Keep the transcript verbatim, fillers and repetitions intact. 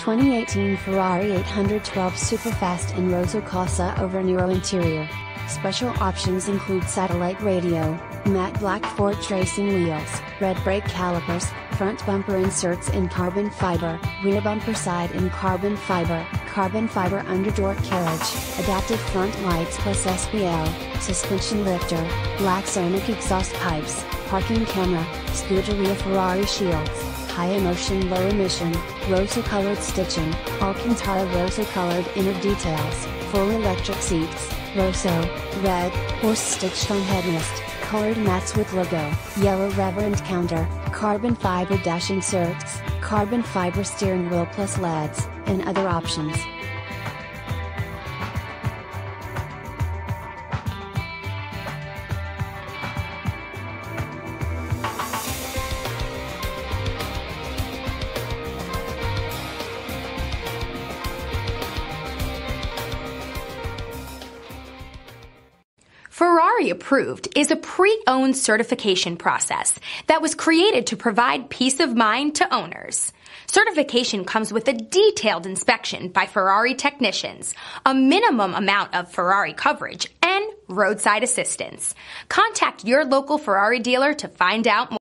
twenty eighteen Ferrari eight twelve Superfast and Rosso Corsa over Nero interior. Special options include satellite radio, matte black Ford tracing wheels, red brake calipers, front bumper inserts in carbon fiber, rear bumper side in carbon fiber, carbon fiber underdoor carriage, adaptive front lights plus S B L, suspension lifter, black sonic exhaust pipes, parking camera, Scuderia Ferrari shields, high emotion low emission, Rosso colored stitching, Alcantara Rosso colored inner details, full electric seats, Rosso, red, horse stitched on headrest, colored mats with logo, yellow rubber and counter, carbon fiber dash inserts, carbon fiber steering wheel plus L E Ds, and other options. Ferrari Approved is a pre-owned certification process that was created to provide peace of mind to owners. Certification comes with a detailed inspection by Ferrari technicians, a minimum amount of Ferrari coverage, and roadside assistance. Contact your local Ferrari dealer to find out more.